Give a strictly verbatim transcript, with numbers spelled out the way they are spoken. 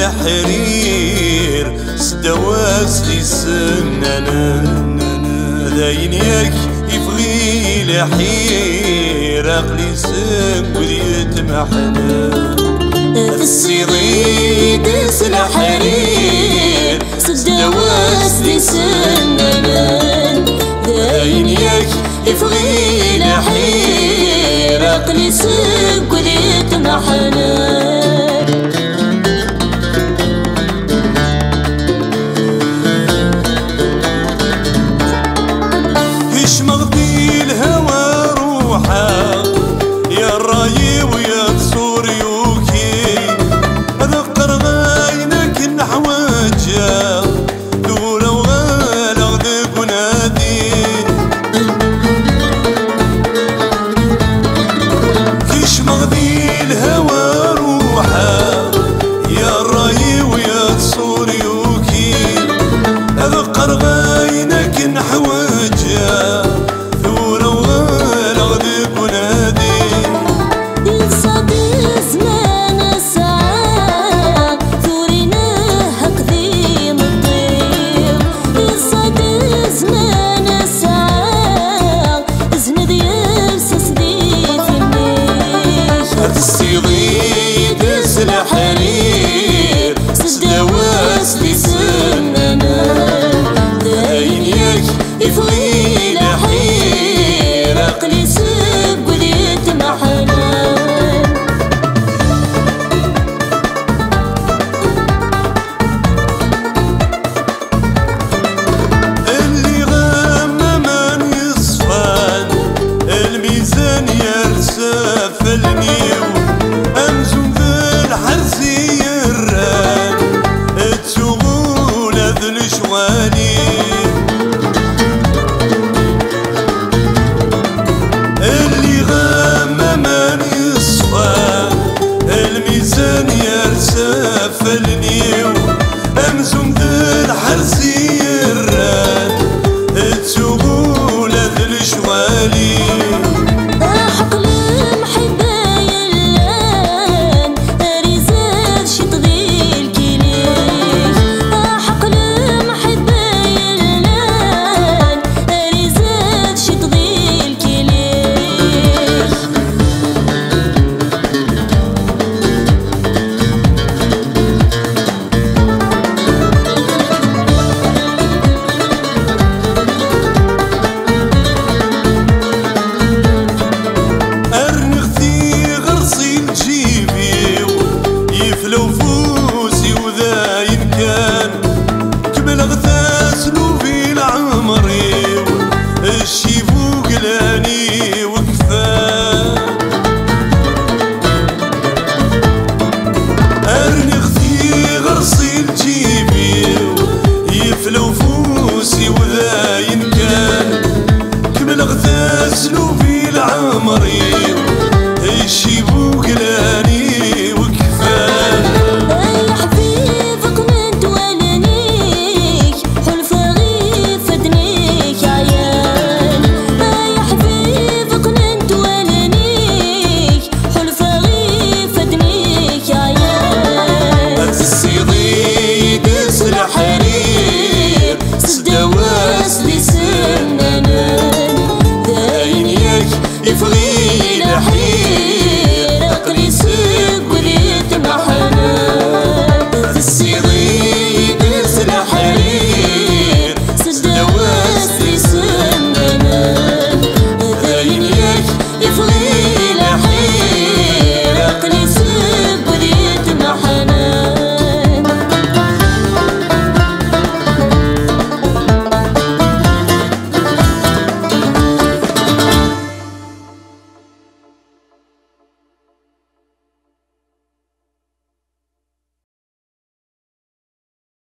الحرير سدواسلي سننا ذينيك يفغي لحير أقلي سك وذيت محنا السيضيد سلحرير سدواسلي سننا ذينيك يفغي لحير أقلي سك وذيت محنا.